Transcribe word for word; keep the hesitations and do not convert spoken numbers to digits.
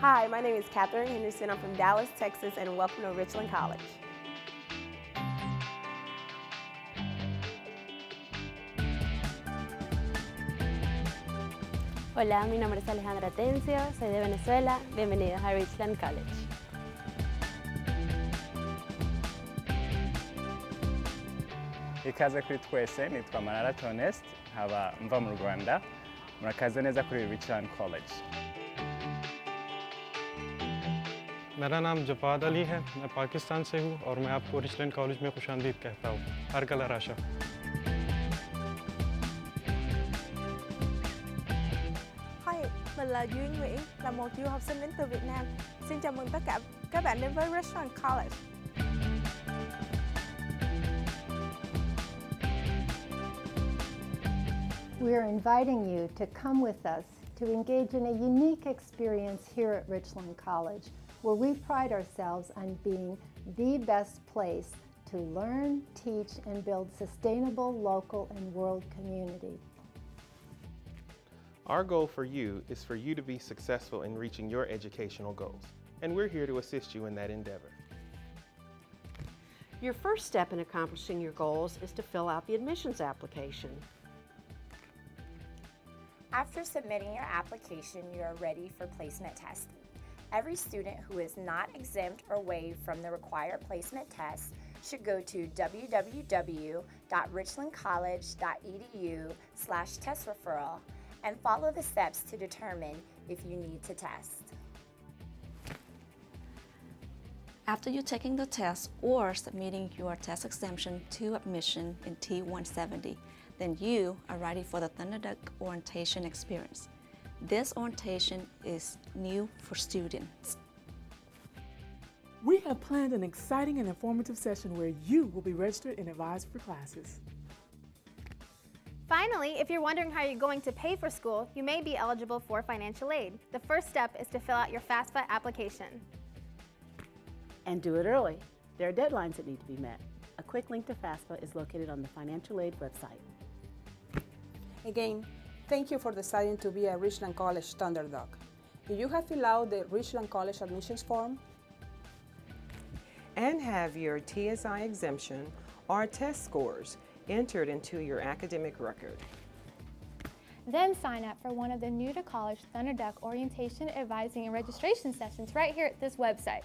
Hi, my name is Catherine Henderson. I'm from Dallas, Texas, and welcome to Richland College. Hola, mi nombre es Alejandra Tencio, soy de Venezuela. Bienvenidos a Richland College. Ikaze kuri twese nitwa Maratonist, haba mva mu Rwanda. Murakaze neza kuri Richland College. मेरा नाम जपाद अली है, मैं पाकिस्तान से हूँ और मैं आपको Richland college में खुशामदीद कहता हूँ। हर कला Rasha. Hi, mình là Duy Nguyễn, là một du học sinh đến từ Việt Nam. Xin chào mừng tất cả các bạn đến với Richland College. We are inviting you to come with us to engage in a unique experience here at Richland College, where we pride ourselves on being the best place to learn, teach, and build sustainable local and world community. Our goal for you is for you to be successful in reaching your educational goals, and we're here to assist you in that endeavor. Your first step in accomplishing your goals is to fill out the admissions application. After submitting your application, you are ready for placement testing. Every student who is not exempt or waived from the required placement test should go to w w w dot richland college dot e d u slash test referral and follow the steps to determine if you need to test. After you taking the test or submitting your test exemption to admission in T one seventy, then you are ready for the Thunderduck orientation experience. This orientation is new for students. We have planned an exciting and informative session where you will be registered and advised for classes. Finally, if you're wondering how you're going to pay for school, you may be eligible for financial aid. The first step is to fill out your FAFSA application. And do it early. There are deadlines that need to be met. A quick link to FAFSA is located on the financial aid website. Again, thank you for deciding to be a Richland College Thunderduck. If you have filled out the Richland College admissions form and have your T S I exemption or test scores entered into your academic record, then sign up for one of the new to college Thunderduck orientation, advising, and registration sessions right here at this website.